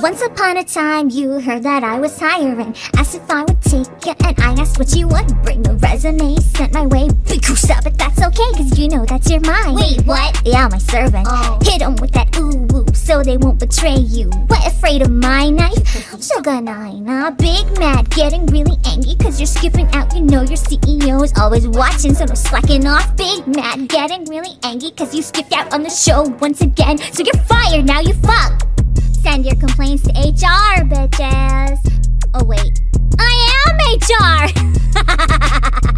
Once upon a time, you heard that I was hiring. Asked if I would take you, and I asked what you would bring. A resume sent my way, big goose up, but that's okay, cause you know that's your mind. Wait, what? Yeah, my servant. Oh. Hit them with that ooh-woo, so they won't betray you. What, afraid of my knife? Sugar nine, big mad, getting really angry, cause you're skipping out, you know your CEO is always watching, so no slacking off. Big mad, getting really angry, cause you skipped out on the show once again, so you're fired, now you fuck. Send your complaints to HR, bitches. Oh wait, I am HR!